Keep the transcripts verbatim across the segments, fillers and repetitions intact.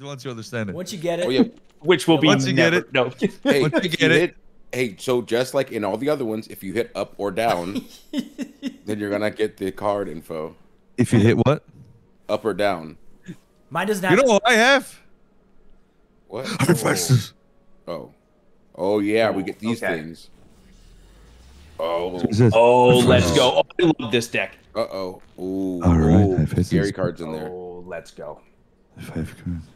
Once you understand it. Once you get it. Oh, yeah. Which will be once you never, get it. No. Hey, once you get it. Hey, so just like in all the other ones, if you hit up or down, then you're gonna get the card info. If you hit what? Up or down. Mine does not. You know what I have? What? Hephaestus. Oh. Oh yeah, we get these okay. things. Oh. Oh, let's go. Oh, I love this deck. Uh oh. Ooh. All right. Ooh. Scary cards in there. Oh, let's go. Five cards.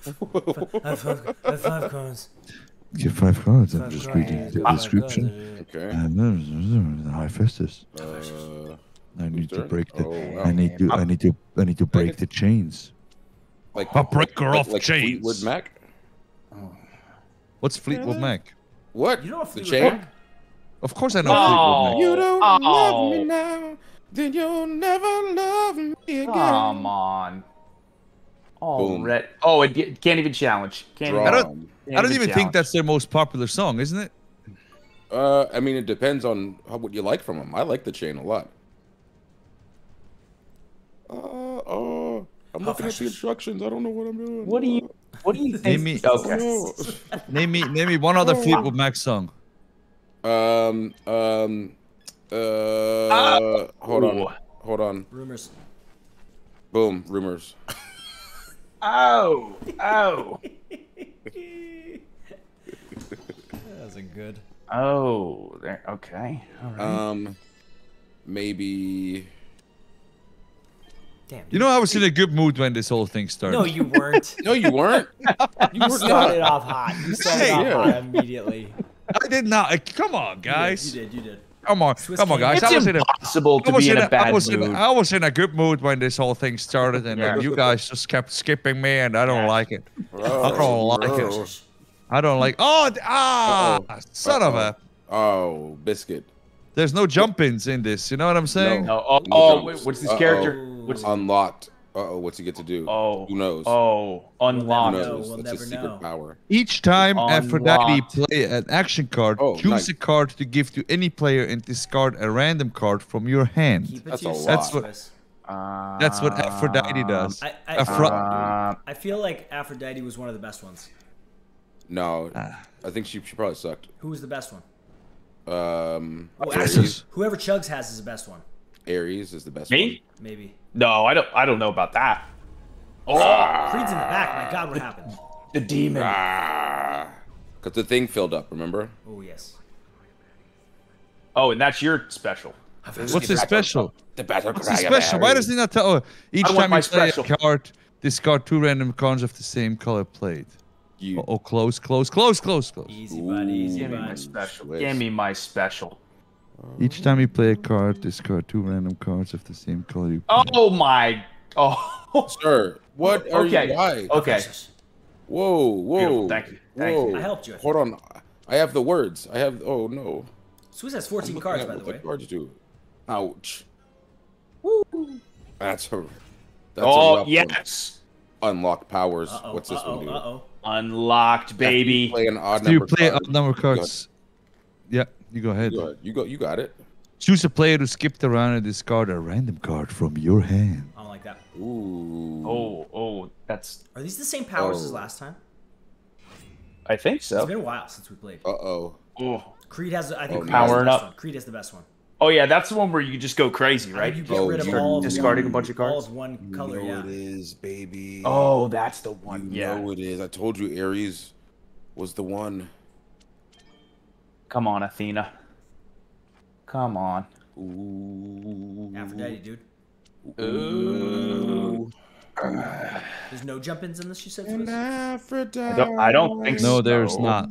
Five, five, five, five cards. Get five cards. I'm just reading the description. Okay. And Hephaestus. Uh, I need to break the. Oh, wow. I need to. I need to. I need to break the chains. Like a breaker off like chains. Fleetwood Mac. Oh. What's Fleetwood Mac? What? You know the chain? Of course I know oh. Fleetwood Mac. You don't oh. love me now, then you'll never love me again. Come on. Oh, red. Oh, it can't even challenge. Can't even, I don't, can't I don't even, even think that's their most popular song, isn't it? Uh, I mean, it depends on how, what you like from them. I like the chain a lot. Uh, oh, I'm oh, looking at the instructions. I don't know what I'm doing. What do you? What do you think? Name me. Okay. name me. Name me one other oh. Fleetwood Mac song. Um. Um. Uh. uh hold ooh. on. Hold on. Rumors. Boom. Rumors. Oh, oh. That wasn't good. Oh, there. Okay. All right. Um, maybe. Damn. Dude. You know, I was in a good mood when this whole thing started. No, you weren't. No, you weren't. You were started not. off hot. You started hey, off yeah. hot immediately. I did not. I, come on, guys. You did. You did. You did. Come on, Swiss come on, guys! It's I was impossible in a, to be in, in a, a bad I was mood. In, I was in a good mood when this whole thing started, and yeah. you guys just kept skipping me, and I don't yeah. like it. Gross. I don't like Gross. it. I don't like. Oh, ah, Uh-oh. son Uh-oh. of a. Oh, biscuit. There's no jump-ins in this. You know what I'm saying? No. No. Oh, no oh wait, what's this Uh-oh. character? What's unlocked? Uh oh, what's he get to do? Oh, who knows? Oh, unlocked. Who knows? We'll That's never a secret know. power. Each time Aphrodite play an action card, oh, choose nice. a card to give to any player and discard a random card from your hand. That's a lot. That's what, uh, that's what Aphrodite does. I, I, Aphro uh, I feel like Aphrodite was one of the best ones. No, uh, I think she, she probably sucked. Who was the best one? Um, oh, Aries. Whoever Chugs has is the best one. Aries is the best Me? one. Maybe. No, I don't. I don't know about that. Oh, ah, Creed's in the back. My God, what the, happened? The demon. Ah, Cause the thing filled up. Remember? Oh yes. Oh, and that's your special. What's his special? The battle cry. What's his special? Why does he not tell? Oh, each time you play a card, discard two random cards of the same color played. You. Oh, oh, close, close, close, close, close. Easy, buddy. Easy, Give buddy. me my special. Swiss. Give me my special. Each time you play a card, discard two random cards of the same color you play. Oh my! Oh, sir, what are okay. you? Why? Okay. Whoa, whoa! Beautiful. Thank you. Thank whoa. you. I helped you. I Hold on, I have the words. I have. Oh no. Swiss has fourteen cards, by the way. Cards do. Ouch. Woo! That's a. That's oh a yes. One. Unlocked powers. Uh -oh, What's this uh -oh, one do? Uh -oh. Unlocked, baby. You play an odd do number. You play card. odd number cards. Yeah. You go ahead. You go. You got it. Choose a player to skip the round and discard a random card from your hand. I don't like that. Ooh. Oh. Oh. That's. Are these the same powers oh. as last time? I think so. It's been a while since we played. Uh oh. Oh. Creed has. I think oh, Creed powering has the best up. One. Creed is the best one. Oh yeah, that's the one where you just go crazy, right? You get oh, rid of all discarding one, a bunch of cards. All of one color. You know yeah. It is, baby. Oh, that's the one. You yeah. know it is. I told you, Aries was the one. Come on, Athena. Come on. Ooh. Aphrodite, dude. Ooh. Uh, there's no jump-ins in this, you said? And Aphrodite. I don't, I don't think no, so. No, there's not.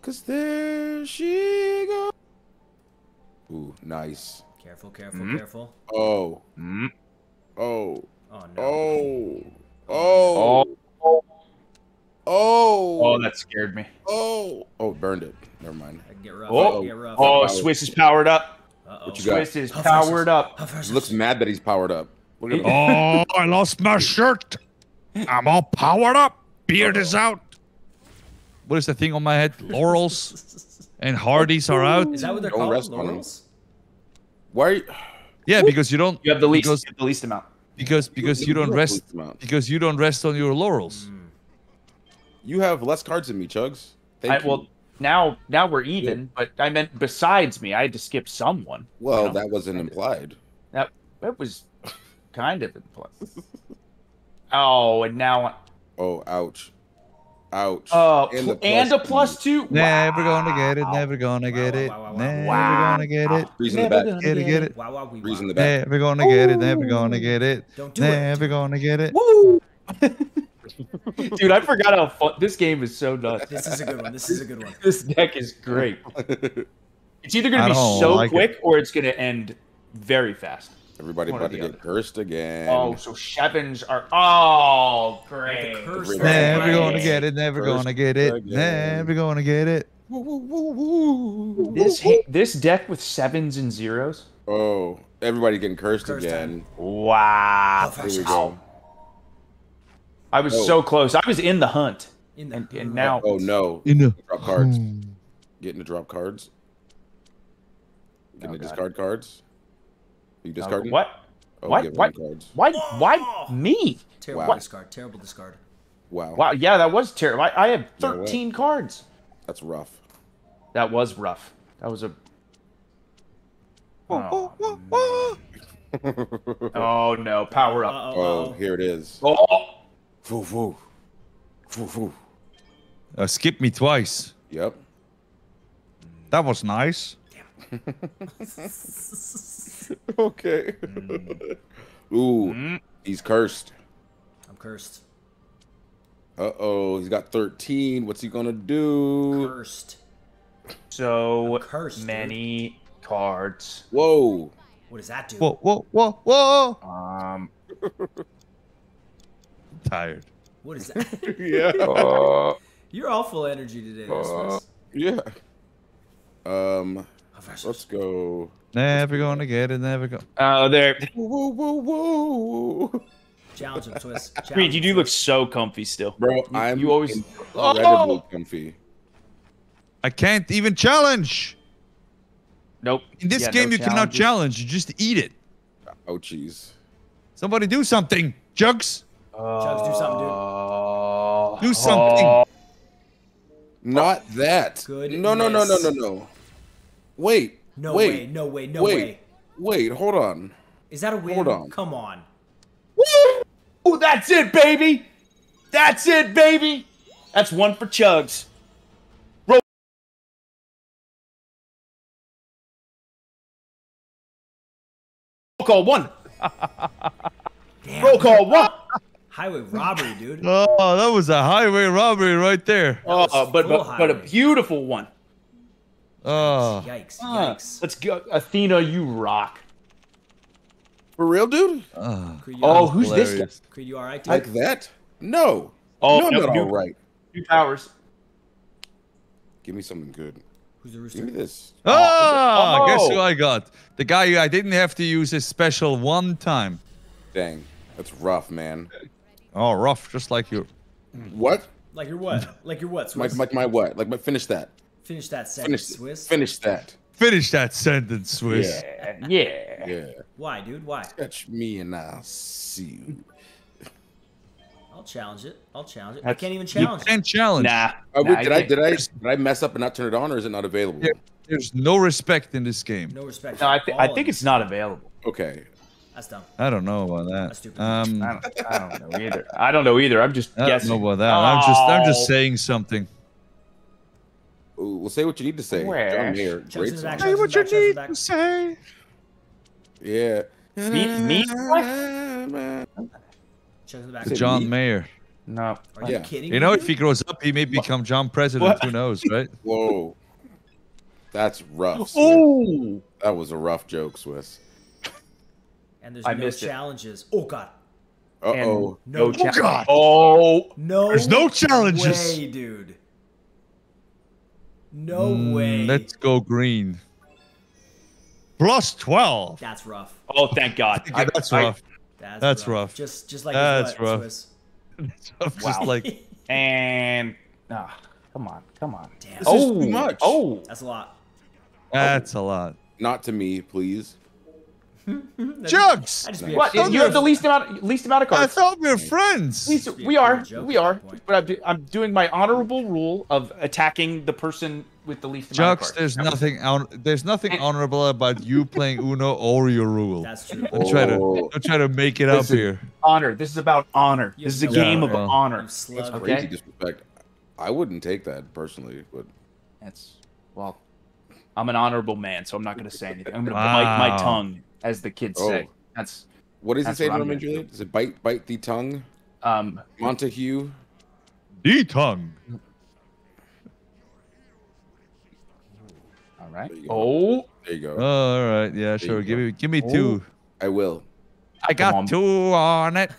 Because there she goes. Ooh, nice. Careful, careful, mm-hmm. careful. Oh. Mm-hmm. Oh. Oh, no. Oh. Oh. Oh. Oh! Oh, that scared me. Oh! Oh, burned it. Never mind. I can get rough. Oh, get rough. oh, oh Swiss is powered up. Uh oh. What you Swiss got? is powered up. He looks mad that he's powered up. Look at oh, I lost my shirt. I'm all powered up. Beard is out. What is the thing on my head? Laurels and Hardee's are out. Is that what they're don't called? Laurels? Why? Are you... Yeah, because you don't. You have the least. You have the least amount. Because because you don't rest because you don't rest on your laurels. You have less cards than me, Chugs. Thank you. Well, now now we're even. Yeah. But I meant besides me, I had to skip someone. Well, you know? That wasn't implied. That that was kind of implied. Oh, and now. Oh, ouch. Ouch. Uh, and, pl and a plus two. two. Never wow. gonna get it. Never gonna get it. Wow, wow, wow, wow. Never wow. gonna get it. Reason the back. Gonna get it. Get it. Wow, wow, we Reason wow. the back. Never gonna Ooh. get it. Never gonna get it. Don't do never it. gonna get it. Woo! Dude, I forgot how fun this game is. So nuts. This is a good one. This is a good one. This deck is great. It's either gonna be so like quick it. or it's gonna end very fast. Everybody about to get other. cursed again. Oh, so sevens are all oh, great. Never gonna get it. Never cursed gonna get it. Again. Never gonna get it. Woo, woo, woo, woo. This hit, this deck with sevens and zeros. Oh, everybody getting cursed, cursed again. Time. Wow. Oh, Here we go. I was oh. so close. I was in the hunt. In the, and, and now. Oh, oh no. In the drop cards. Getting to drop cards. Getting oh, to discard it. cards. You discarded? What? Oh, what? What? Why? Why me? Terrible wow. discard. Terrible discard. Wow. Wow. Yeah, that was terrible. I, I had thirteen no cards. That's rough. That was rough. That was a. Oh, oh, oh, oh. Oh no! Power up. Uh-oh. Oh, here it is. Oh. Foo foo. Foo foo. Uh, skip me twice. Yep. That was nice. Okay. Mm. Ooh, mm. he's cursed. I'm cursed. Uh-oh, he's got thirteen. What's he gonna do? Cursed. So cursed, many dude. cards. Whoa. What does that do? Whoa, whoa, whoa, whoa. Um. I'm tired. What is that? Yeah. Uh, You're all full energy today. Uh, yeah. Um. Let's go. Never gonna get it. Never go. Oh, there. Whoa, whoa, whoa. Challenge and twist. Reed, you do look so comfy still, bro. You, I'm you always incredibly oh! comfy. I can't even challenge. Nope. In this yeah, game, no you challenges. cannot challenge. You just eat it. Oh, jeez. Somebody do something, Jugs. Uh, Jugs, do something, dude. Do something. Uh, Not that. Good. No, no, no, no, no, no. Wait. No wait, way. No way. No wait, way. Wait. Hold on. Is that a win? Hold on. Come on. Oh, that's it, baby. That's it, baby. That's one for Chugs. Roll. Roll call one. Damn, Roll call one. Highway robbery, dude. Oh, that was a highway robbery right there. Oh, uh, but but, but a beautiful one. Oh. Yikes, yikes. Uh, let's go. Athena, you rock. For real, dude? Uh, oh, who's hilarious. this guy? Creed, you all right, dude? Like that? No. Oh, no, no, no, all right. Two powers. Give me something good. Who's the rooster? Give me this. Oh, oh, oh, guess who I got? The guy who I didn't have to use his special one time. Dang, that's rough, man. Oh, rough, just like you. What? Like your what? Like your what? Like my, my, my what? Like my finish that. Finish that sentence, finish, Swiss. Finish that. Finish that sentence, Swiss. Yeah, yeah. yeah. Why, dude? Why? Catch me and I'll see you. I'll challenge it. I'll challenge it. That's, I can't even challenge you it. You can't challenge. Nah. Oh, wait, nah did, I, did, I, did I mess up and not turn it on, or is it not available? There, there's no respect in this game. No respect. No, I, th I think it's not available. Okay. That's dumb. I don't know about that. That's stupid. Um, I, don't, I don't know either. I don't know either. I'm just I guessing. I don't know about that. Oh. I'm, just, I'm just saying something. Well, say what you need to say. Where? John Mayer, great song. Say what you need to say. Yeah. Meat? Meat? What? The John Mayer. No. Are you kidding me? You know, if he grows up, he may become John President. Who knows, right? Whoa. That's rough. Oh. That was a rough joke, Swiss. And there's no challenges. Oh, God. Uh-oh. No challenges. Oh. No. There's no challenges. Way, dude. No mm, way. Let's go green. Plus twelve. That's rough. Oh, thank God. I, that's I, rough. That's, that's rough. rough. Just, just like that's butt, rough. Swiss. That's rough. Wow. Just like and ah, oh, come on, come on. Damn. This oh, is too much. Oh, that's a lot. That's oh. a lot. Not to me, please. Jugs! What? You have the least amount, least amount of cards. I thought we were friends. Least, we are, we are. But I'm, do, I'm doing my honorable rule of attacking the person with the least amount Jugs, of cards. There's that nothing, was... there's nothing honorable about you playing Uno or your rule. That's true. Don't try to, don't try to make it this up here. Honor. This is about honor. This is a game yeah, of yeah. honor. That's okay? Crazy disrespect. I wouldn't take that personally, but that's well. I'm an honorable man, so I'm not going to say anything. I'm going to wow. bite my tongue, as the kids oh. say. That's what does it say to him, Julian? Does it bite, bite the tongue? Um, Montague, the tongue. All right. There oh, there you go. Oh, all right. Yeah, there sure. Give me, give me oh. two. I will. I got on. two on it.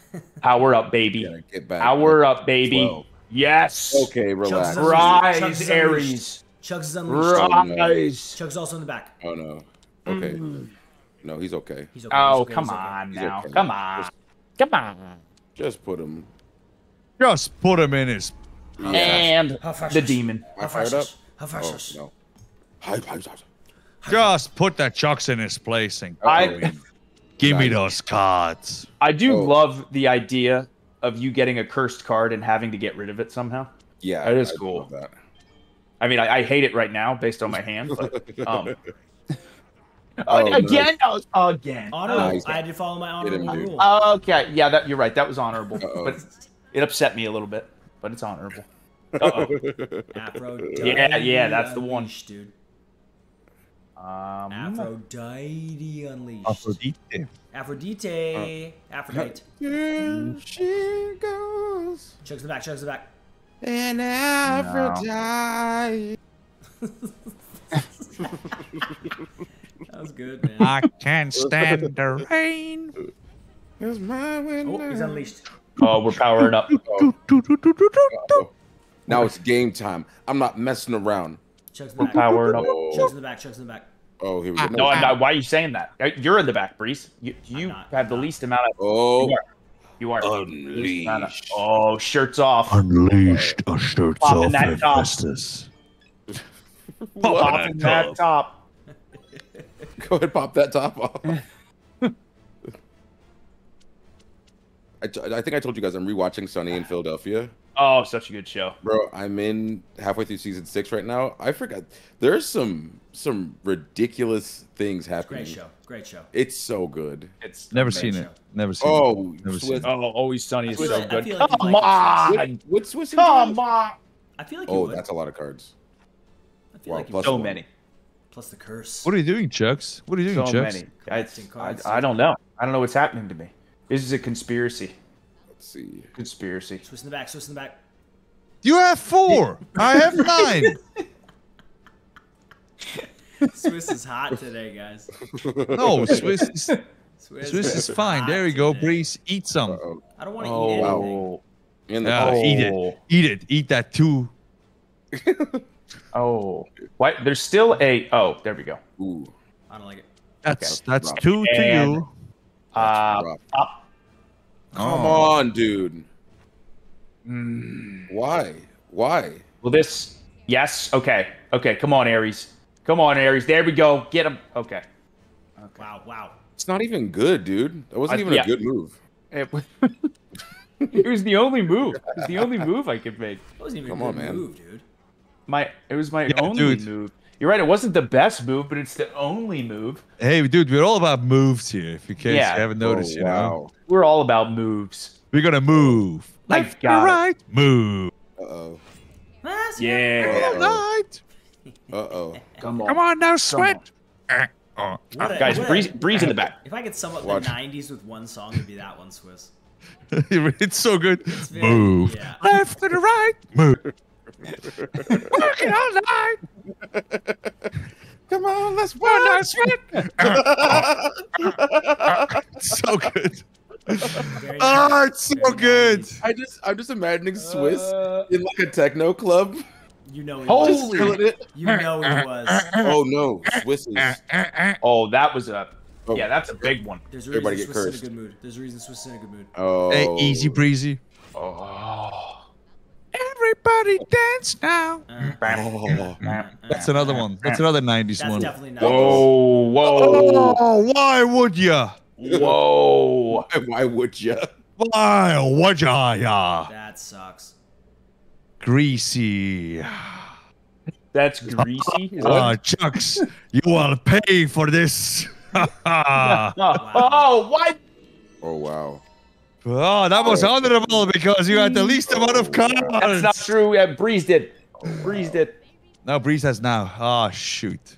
Power up, baby. Yeah, get back. Power up, baby. twelve. Yes. Okay, relax. Rise, Aries. Chugs is unleashed. Rise. Chugs is also in the back. Oh no. Okay. Mm. No, he's okay. He's okay. Oh, he's okay. Come on now. Okay. Come on. Just, come on. Just put him. Just put him in his. Yeah. And the demon. Hephaestus. Hephaestus. Oh, no. Just put the Chugs in his place and I, give me those cards. I do oh. love the idea of you getting a cursed card and having to get rid of it somehow. Yeah, that is I cool. Love that. I mean, I, I hate it right now based on my hand. But, um, oh, again, no. oh, again. Honorable. Nice. I had to follow my honorable rule. Okay, yeah, that, you're right. That was honorable, uh-oh. But it upset me a little bit. But it's honorable. Uh-oh. Aphrodite. Yeah, yeah, that's the one, dude. Um, Aphrodite unleashed. Aphrodite. Aphrodite. Uh, Aphrodite. Here she goes. Chugs the back. Chugs the back. And Aphrodite. No. That was good, man. I can't stand the rain. Here's my window. Oh, he's unleashed. Oh, we're powering up. Oh. Oh. Now it's game time. I'm not messing around. Chugs in the back. We're powering up. Oh. Chugs in the back. Chugs in the back. Oh, here we go. No, no I'm not. Why are you saying that? You're in the back, Breeze. You, you not, have the not. least amount of. Oh. You are unleashed. Oh, shirts off. Unleashed. Oh, shirts Popping off. That top. Popping that top. top. Go ahead, pop that top off. I, t I think I told you guys I'm rewatching Sunny in Philadelphia. Oh, such a good show, bro. I'm in halfway through season six right now. I forgot there's some some ridiculous things happening. It's great show, great show. It's so good. It's never seen show. it. Never seen oh, it. Never seen oh, Always Sunny is so like, good. Like Come on, what's what's Come on. I feel like oh, that's a lot of cards. I feel wow, like so one. many. Plus the curse. What are you doing, Chugs? What are you doing, so Chugs? Many. I, I, I don't know. I don't know what's happening to me. This is a conspiracy. Let's see. Conspiracy. Swiss in the back. Swiss in the back. You have four. I have nine. Swiss is hot today, guys. No, Swiss is, Swiss Swiss Swiss is fine. There you go, today. Breeze. Eat some. Uh -oh. I don't want to oh, eat anything. In the uh, eat it. Eat it. Eat that too. Oh. What? There's still a... Oh, there we go. Ooh. I don't like it. That's, okay. that's two to and, you. Uh, up. Come oh. on, dude. Mm. Why? Why? Well, this. Yes. Okay. Okay. Come on, Aries. Come on, Aries. There we go. Get him. Okay. okay. Wow. Wow. It's not even good, dude. That wasn't I, even yeah. a good move. It was, it was the only move. It was the only move I could make. It wasn't even Come a good on, man. move, dude. My. It was my yeah, only dude. move. You're right. It wasn't the best move, but it's the only move. Hey, dude, we're all about moves here. If you can't, yeah. you haven't noticed, oh, you wow. know. We're all about moves. We're gonna move. Life got right. Move. Uh oh. Yeah. Uh oh. Uh -oh. Come on. Come on now, sweat. On. Uh, a, guys, breeze, a, breeze in the back. If I could sum up Watch. the nineties with one song, it'd be that one, Swiss. It's so good. It's very, move. Yeah. Left to the right. Move. Working all night. Come on, let's work. Now, sweat. So good. Oh, it's so Very good. Nice. I just, I'm just imagining Swiss uh, in like a techno club. You know, he holy, was. you know he was. Oh no, Swiss is. Oh, that was a. Oh. Yeah, that's a big one. There's a reason Everybody Swiss is in a good mood. There's a reason Swiss is in a good mood. Oh, hey, easy breezy. Oh. Everybody dance now. Uh, Oh, that's another one. That's another nineties that's one. Definitely not. Whoa, whoa. Oh, why would you? Whoa. Why would you? Why would you? Yeah. That sucks. Greasy. That's greasy? Is uh, that Chucks, you will pay for this. Wow. Oh, what? Oh, wow. Oh, that was honorable because you had the least amount of cards. That's not true. Yeah, Breeze did. Oh, Breeze wow. did. No, Breeze has now. Oh, shoot.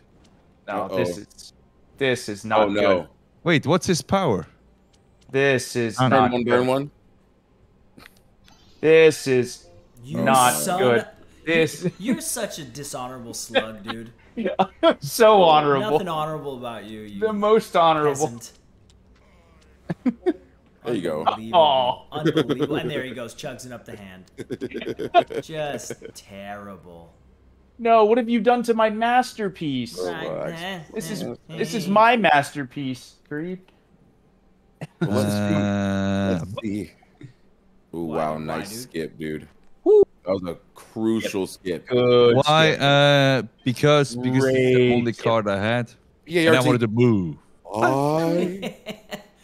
No, uh -oh. this is this is not oh, no. good. Wait, what's his power? This is burn not one, good. Burn one. This is you not son. good. This You're such a dishonorable slug, dude. Yeah, so honorable. Nothing honorable about you. you the most honorable. There you go. Unbelievable. Oh, unbelievable. And there he goes, chugs it up the hand. Just terrible. No, what have you done to my masterpiece? Relax. This is this is my masterpiece, creep. Let's uh, see. Ooh, wow, nice why, dude? skip, dude. Woo. That was a crucial skip. skip. Good why? Skip. Uh, because because it's the only skip. card I had. Yeah, and I wanted to move. I...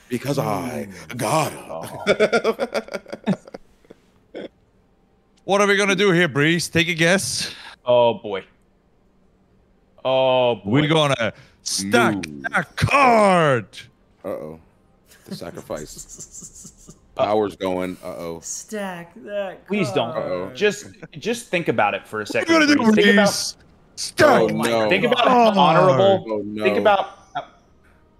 Because I got him. What are we going to do here, Breeze? Take a guess. Oh, boy. Oh, boy. We're going to stack that card. Uh-oh. The sacrifice. Power's going. Uh-oh. Stack that card. Please don't. Uh-oh. Just, just think about it for a second. What are you going to do, Breeze? Stack. Oh, no. Think about it. Honorable. Oh, no. Think about...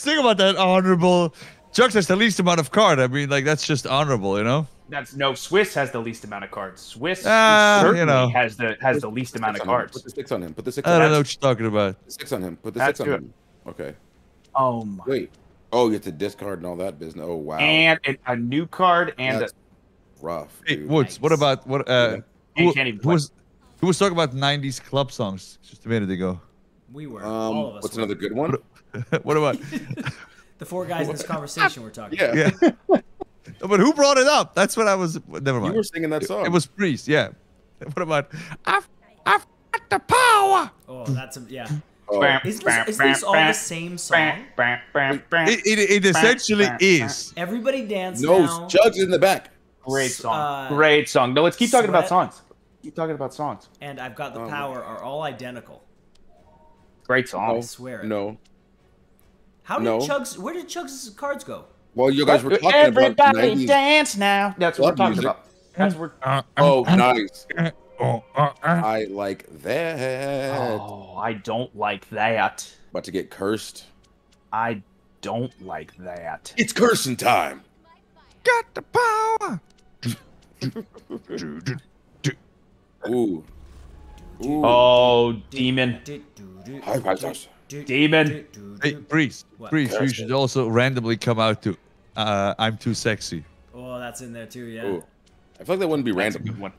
Think about that honorable... Chucks has the least amount of card. I mean, like, that's just honorable, you know? That's no, Swiss has the least amount of cards. Swiss uh, certainly you know. has the has put, the least amount of cards. Put the six on him. Put the six on him. I don't know what you're talking about. Put the six on him. Put the that's six on him. Okay. Oh my. Wait. Oh, you get to discard and all that business. Oh wow. And a new card and that's a rough. Dude. Hey, Woods, nice. what about what uh who, can't even who was who was talking about nineties club songs just a minute ago? We were um, all of us. What's were. another good one? What about the four guys in this conversation we're talking yeah. about. Yeah. But who brought it up? That's what I was... Never mind. You were singing that song. It was Priest, yeah. What about... I've, I've got the power! Oh, that's... A, yeah. Oh. Is this, is this all the same song? It, it, it essentially is. Everybody dance no, now. No, Chugs in the back. Great song. Uh, Great song. No, let's keep sweat. talking about songs. Keep talking about songs. And I've Got the oh. Power are all identical. Great song. I swear it. No. How did no. Chugs? Where did Chugs' cards go? Well, you guys were talking Everybody about Everybody dance now. That's what we're talking music. about. That's what we're, uh, oh, uh, nice. Uh, uh, uh, I like that. Oh, I don't like that. About to get cursed. I don't like that. It's cursing time. Got the power. Ooh. Ooh. Oh, demon. Hi, guys. Demon. Hey, Breeze, what? Breeze, you should also randomly come out to uh, I'm Too Sexy. Oh, that's in there too, yeah. Ooh. I feel like that wouldn't be that's random. A good one.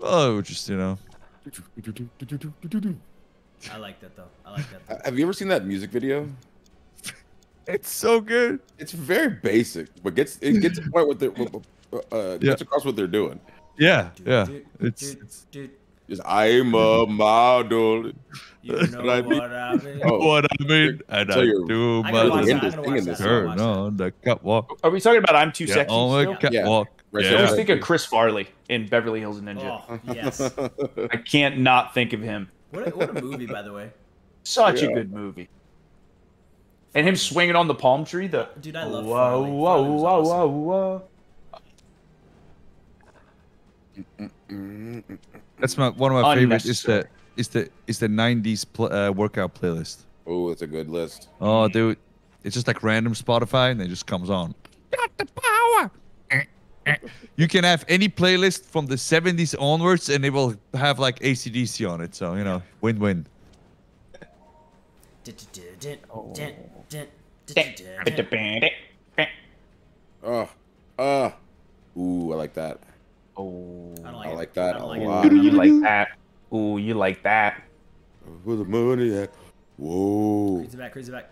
Oh, just, you know. I like that, though. I like that. Though. Have you ever seen that music video? It's so good. It's very basic, but gets it gets to point what they're, uh, gets yeah. across what they're doing. Yeah, yeah. It's... it's... Just, I'm a model. You know what I mean? What I mean, oh. what I mean. and so I do my turn on the catwalk. Are we talking about I'm Too yeah, Sexy? On the catwalk. Yeah. Yeah. I always think of Chris Farley in Beverly Hills Ninja. Oh, yes. I can't not think of him. What a, what a movie, by the way. Such yeah. a good movie. And him swinging on the palm tree. The Dude, I love Whoa, Farley. whoa, Farley whoa, awesome. whoa, whoa. Mm -mm -mm. That's my one of my favorites. Is the is the is the nineties pl uh, workout playlist. Oh, it's a good list. Oh, dude, it's just like random Spotify, and it just comes on. Got the power. You can have any playlist from the seventies onwards, and it will have like A C D C on it. So you know, win win. Oh, uh, ooh, I like that. Oh, I like, I like that. I like, oh, I like that. Ooh, you like that. Where's the money at? Whoa. Breeze in the back, breeze in the back.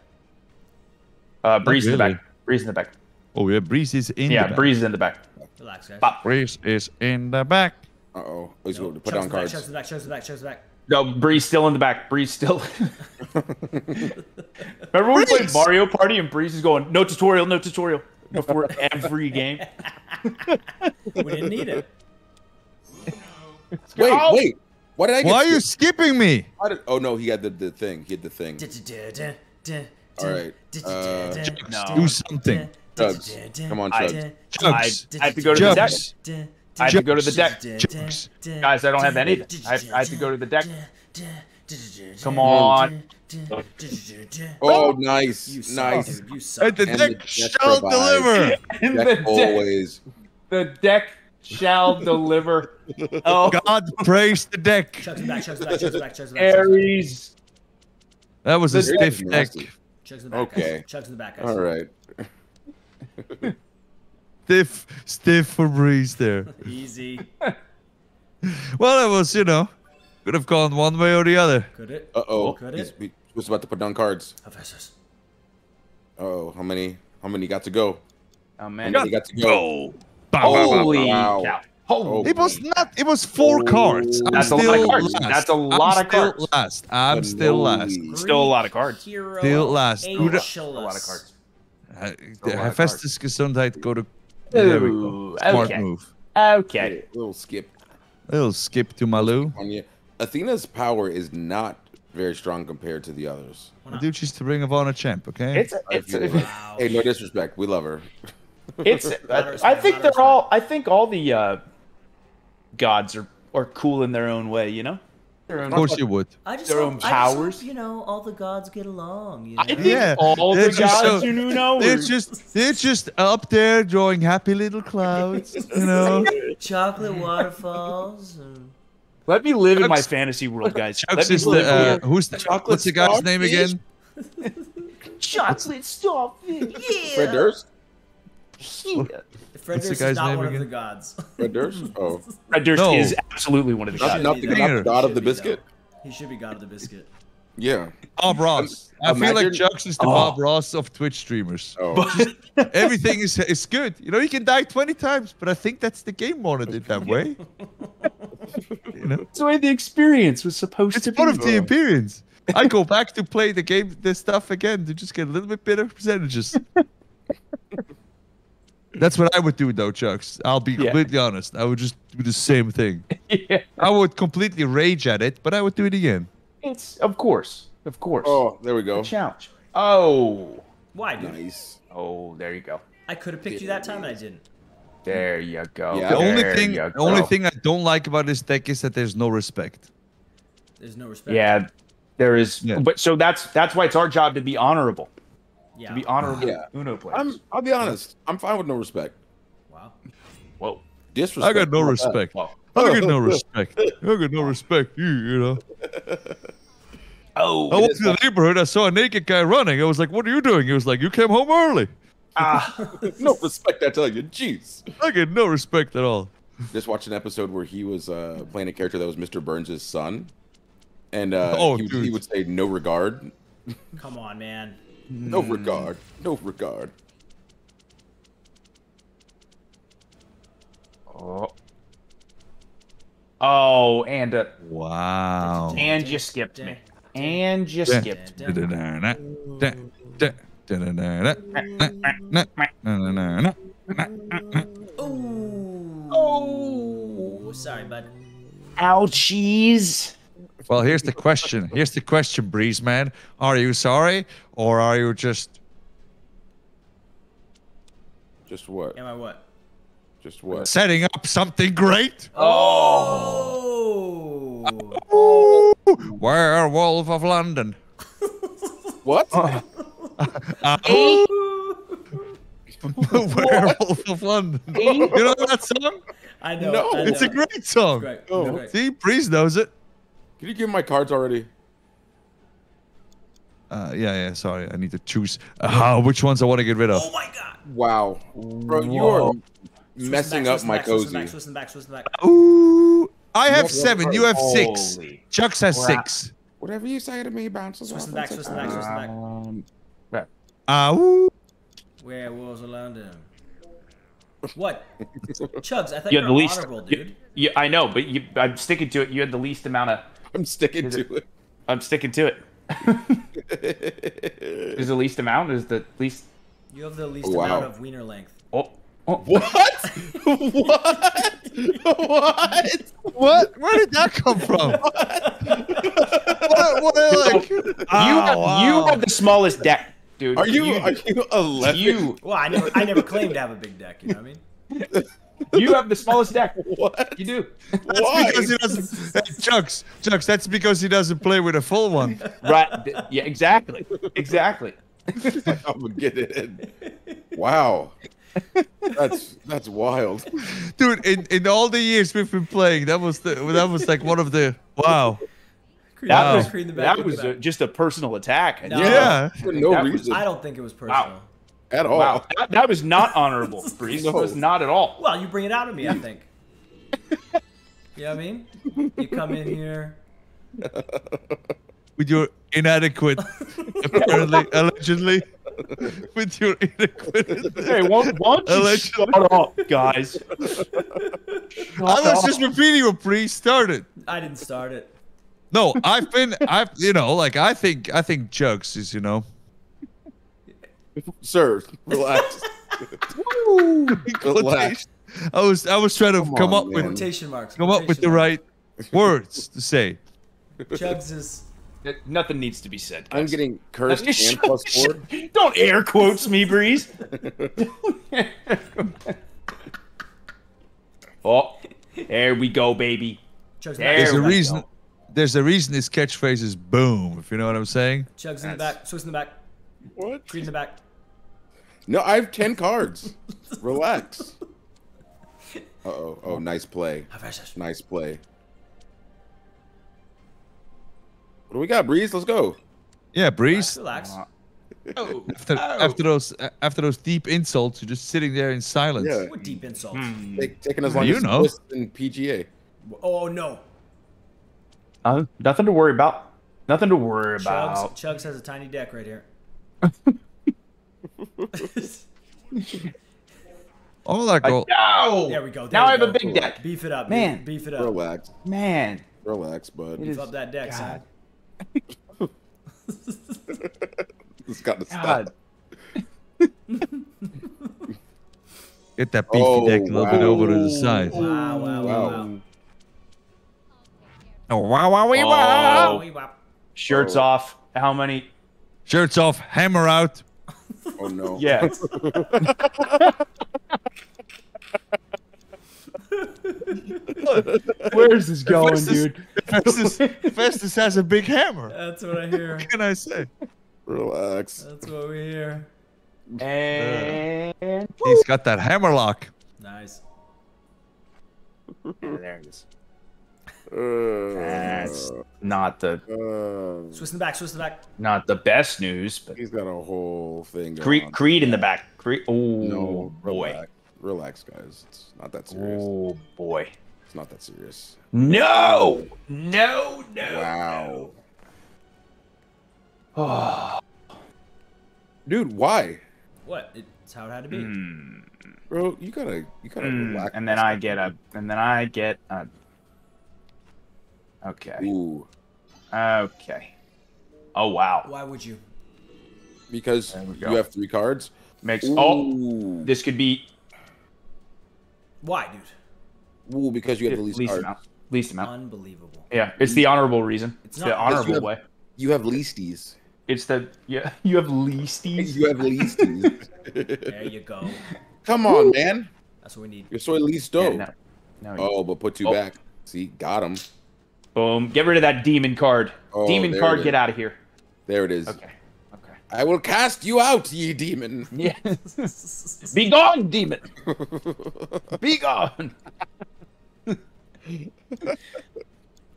Uh, breeze really? in the back. Breeze in the back. Oh, yeah, breeze is in yeah, the back. Yeah, breeze is in the back. Relax, guys. Pop. Breeze is in the back. Uh oh. He's no. going to put down cards. Shows the back, shows the back, shows the back. No, Bree's still in the back. Bree's still. Remember when we played Mario Party and Breeze is going, no tutorial, no tutorial before every game? We didn't need it. Wait, oh! wait. Why did I get Why skipped? Are you skipping me? Why did, oh, no, he had the, the thing. He had the thing. All right. Uh, Chubbs, no. Do something. Chubbs. Come on, Chubbs. Chubbs. I, I have to go to Chubbs. the deck. I have to go to the deck. Chubbs. Guys, I don't have anything. I have, I have to go to the deck. Come on. Oh, nice. You nice. Suck. You suck. And the and deck the shall deliver. And the deck always. The deck shall deliver. Oh, God praise the deck. Chubbs back, Chubbs back, Chubbs back, Chubbs back. Aries. That was a stiff neck. Chugs in the back. Okay. Chugs in the back. All right. stiff, stiff for Breeze there. Easy. Well, it was, you know, could have gone one way or the other. Could it? Uh oh. Could it? He was about to put down cards. Hephaestus. Uh oh, how many? How many got to go? Oh man, got, got to go. go. Holy wow. cow! Holy. It was not. It was four oh. cards. I'm That's still a lot of cards. Last. That's a lot I'm of still cards. Last. I'm Holy. still last. Still a lot of cards. Hero still last. A lot of cards. Uh, Hephaestus Gesundheit go to. There we go. Smart okay. move. Okay. A little skip. A little skip to Malou. Athena's power is not very strong compared to the others. Dude, she's the Ring of Honor champ. Okay. It's. A, it's a, wow. Hey, no disrespect. We love her. It's. I, I think they're all. I think all the uh, gods are are cool in their own way. You know. Of course you would. I just their hope, own powers. I just hope, you know, all the gods get along. You know? I think yeah. all they're the gods so, you know. They're just, they're just up there drawing happy little clouds, you know. Chocolate waterfalls. And... Let me live Chuck's, in my fantasy world, guys. Chuck's Let me live the, uh, who's the chocolate? What's the guy's name again? Chocolate starfish. Yeah. Fred Durst. Yeah. Fred Durst is not one again? of the gods. Fred Durst? Oh. Fred Durst no. is absolutely one of the gods. Not, not, the, not the god of the biscuit. He should be god of the biscuit. Yeah. Bob Ross. I, I feel like Chucks is the oh. Bob Ross of Twitch streamers. Oh. Everything is is good. You know, you can die twenty times, but I think that's the game wanted it that way. You know? It's the way the experience was supposed it's to be. It's part of the experience. I go back to play the game, the stuff again to just get a little bit better percentages. That's what I would do, though, Chucks. I'll be yeah. completely honest. I would just do the same thing. yeah. I would completely rage at it, but I would do it again. It's of course, of course. Oh, there we go. A challenge. Oh, why? Dude? Nice. Oh, there you go. I could have picked there you that time, and I didn't. There you go. Yeah. The only there thing, the only thing I don't like about this deck is that there's no respect. There's no respect. Yeah, there is. Yeah. But so that's that's why it's our job to be honorable. Yeah. To be honorable yeah. Uno players. I'm, I'll be honest. I'm fine with no respect. Wow. Whoa. Disrespect. I got no respect. Wow. I got no respect. I got no respect. You, you know. Oh. I went to the neighborhood. I saw a naked guy running. I was like, "What are you doing?" He was like, "You came home early." Ah. No respect, I tell you. Jeez. I get no respect at all. Just watched an episode where he was uh, playing a character that was Mister Burns' son, and uh, oh, he, he would say no regard. Come on, man. No regard. No regard. Oh. Oh, and uh, wow. And you skipped me. And you skipped. Oh, sorry, bud. Ouchies. Well, here's the question. Here's the question, Breeze man. Are you sorry, or are you just? Just what? Am I what? Just what? Setting up something great. Oh. oh. oh. Werewolf of London. What? Oh. oh. Werewolf of London. You know that song? I know. No, I know. It's a great song. Great. Oh. Great. See, Breeze knows it. Did you give my cards already? Uh, yeah, yeah. Sorry, I need to choose uh, which ones I want to get rid of. Oh my god! Wow, bro, you are Whoa. messing back, up my back, cozy. Back, back, back. Ooh, I have seven. You have six. Holy Chucks has crap. six. Whatever you say to me bounces off. Back, back, back, back. Um, back. Uh, Where was London? What? Chugs, I thought you, you were least, honorable, dude. Yeah, I know, but you, I'm sticking to it. You had the least amount of... I'm sticking to it, it. I'm sticking to it. Is the least amount? Is the least... You have the least wow. amount of wiener length. Oh. Oh. What? What? What? What? Where did that come from? What? What? Like, oh, you, have, wow. you have the smallest deck, dude. Are you? you are you eleven? You. Well, I never, I never claimed to have a big deck. You know what I mean? You have the smallest deck. What? You do. That's Why? Because he doesn't. Hey, Chucks, Chucks. That's because he doesn't play with a full one. Right. Yeah. Exactly. Exactly. I'm gonna get it in. Wow. That's that's wild, dude. In in all the years we've been playing, that was the that was like one of the wow. That wow. was that was a, just a personal attack. No. Yeah, for no reason. Was, I don't think it was personal wow. at all. Wow. That, that was not honorable, Breeze. No. It was not at all. Well, you bring it out of me, I think. You know what I mean? You come in here with your inadequate, apparently, allegedly. With your inadequate. Hey, won't, won't you allegedly. Shut up, guys? Shut I was up. Just repeating what Bree started. I didn't start it. No, I've been, I've, you know, like I think, I think Chugs is, you know. Sir, relax. Woo, relax. I was, I was trying to come, come on, up man. with quotation marks. Come quotation up with the right words to say. Chugs is. Nothing needs to be said. Guys. I'm getting cursed and shut, plus four. Shut. Don't air quotes me, Breeze. Oh, there we go, baby. There there's we a reason. Go. There's a reason this catchphrase is boom. If you know what I'm saying. Chugs in the back. Swiss in the back. What? Trees in the back. No, I have ten cards. Relax. Uh oh. Oh, nice play. Nice play. What do we got, Breeze? Let's go. Yeah, Breeze. Relax. relax. Oh. After, oh. after those, after those deep insults, you're just sitting there in silence. Yeah. What deep insults? Mm. Take, taking us long you as know. In P G A. Oh no. Uh, nothing to worry about. Nothing to worry Chugs, about. Chugs has a tiny deck right here. Oh my god. No. There we go. There now we I have go. a big relax. deck. Beef it up, man. Beef it up. Relax, man. Relax, bud. Beef up that deck, son. It's got to stop. Get that beefy oh, deck a little wow. bit over to the side. Wow, wow, wow. wow. Oh, wow, wow, wee, wow. Oh. wow. Shirts oh. off. How many? Shirts off. Hammer out. Oh, no. Yes. Where is this going, Hephaestus, dude? Hephaestus, Hephaestus has a big hammer. That's what I hear. What can I say? Relax. That's what we hear. And uh, he's got that hammer lock. Nice. There it is. Uh, That's not the. Uh, Swiss in the back. Swiss in the back. Not the best news, but he's got a whole thing. Going Creed, on. Creed in the back. Creed. Oh no, boy. Relax. Relax, guys. It's not that serious. Oh boy. It's not that serious. No! No, no. Wow. No. Oh. Dude, why? What? It's how it had to be. Mm. Bro, you gotta you gotta mm. relax. And then I get a and then I get a Okay. Ooh. Okay. Oh wow. Why would you? Because you have three cards. Makes Ooh. Oh this could be Why, dude? Ooh, because you have the least, least amount. Least amount. Unbelievable. Yeah, it's the honorable reason. It's, it's the honorable you have, way. You have leasties. It's the yeah. You have leasties. You have leasties. There you go. Come on, Woo. man. That's what we need. You're so least dope. Yeah, no, no, oh, but put you oh. back. See, got him. Boom. Get rid of that demon card. Oh, demon card. Get out of here. There it is. Okay. Okay. I will cast you out, ye demon. Yes. Be gone, demon. Be gone.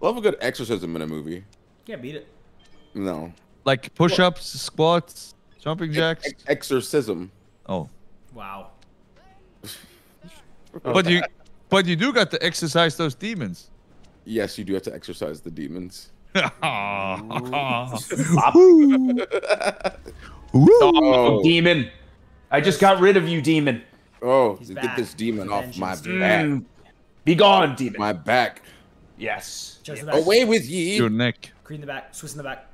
Love a good exorcism in a movie. Can't beat it. No. Like push-ups, squats, jumping jacks. Ex exorcism. Oh. Wow. But you, but you do got to exercise those demons. Yes, you do have to exercise the demons. Oh, demon! I just got rid of you, demon. Oh, get this demon off my back. Mm. Be gone, demon. My back. Yes. Yeah. Away with ye. Your neck. Creed in the back. Swiss in the back.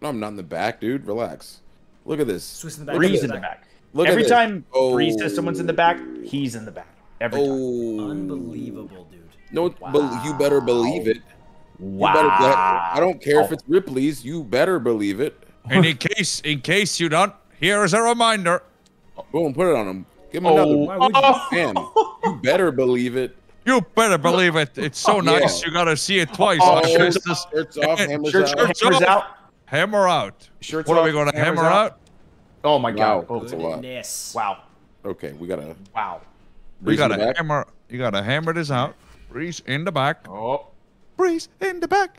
No, I'm not in the back, dude. Relax. Look at this. Swiss in the back. Breeze in the back. Look Every at time oh. Breeze says someone's in the back, he's in the back. Every oh. time. Unbelievable, dude. No, wow. you better believe it. Wow. You better, I don't care oh. if it's Ripley's. You better believe it. And in case, in case you don't, here is a reminder. Boom, put it on him. Give him oh. another. Why would you? Oh. Man, you better believe it. You better believe it. It's so nice. Yeah. You gotta see it twice. Oh, shirts, off, shirts off, hammers, shirts out. hammers out. Hammer out. Shirts what off, are we gonna hammer out? out? Oh my God! Wow. That's a lot. Wow. Okay, we gotta. Wow. We gotta hammer. You gotta hammer this out. Breeze in the back. Oh. Breeze in the back.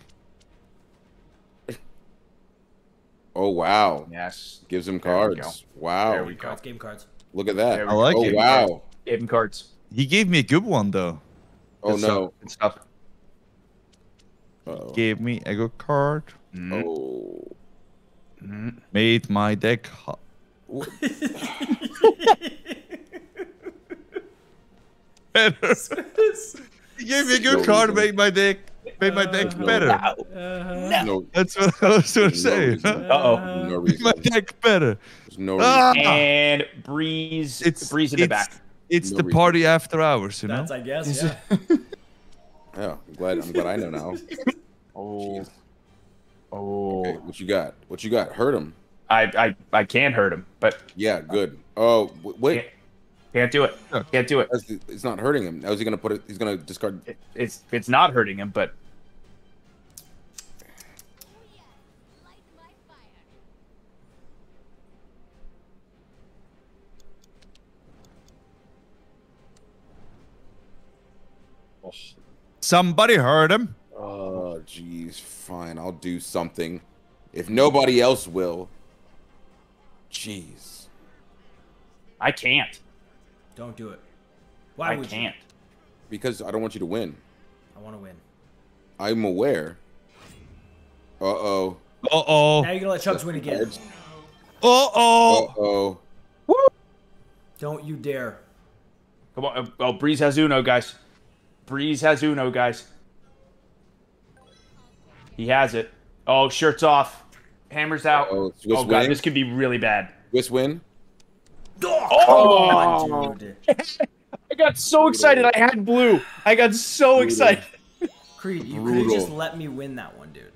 Oh wow. Yes. Gives him cards. Wow. There we go. Cards, game cards. Look at that. I like it. Oh wow. Gave him cards. He gave me a good one though. Oh it's no. Up. It's up. Uh-oh. Gave me a good card. Mm. Oh. Mm. Made my deck hot. He gave me a good so card to make my deck, make uh, my deck no, better. No, no. no. That's what I was going to say. Uh-oh. No make my deck better. There's no ah. And Breeze, it's, Breeze in it's, the back. It's no the reason. Party after hours, you know? That's, I guess, yeah. yeah, I'm glad, I'm glad I know now. oh. Jeez. Oh. Okay, what you got? What you got? Hurt him. I, I, I can hurt him, but... Yeah, good. Oh, wait. Can't, can't do it. Can't do it. It's not hurting him. How's he going to put it? He's going to discard... It, it's it's not hurting him, but... Oh, shit. Somebody hurt him. Oh, jeez. Fine, I'll do something. If nobody else will. Jeez. I can't. Don't do it. Why I would can't. You? Because I don't want you to win. I want to win. I'm aware. Uh-oh. Uh-oh. Now you're going to let Chucks That's win again. Hard. Uh-oh. Uh-oh. Woo! Don't you dare. Come on. Oh, Breeze has Uno, guys. Breeze has Uno, guys. He has it. Oh, shirts off. Hammers out. Uh-oh. Oh, God, winning? This could be really bad. Swiss win. Oh, oh on, dude. I got so excited. I had blue. I got so Brutal. excited. Creed, you could have just let me win that one, dude.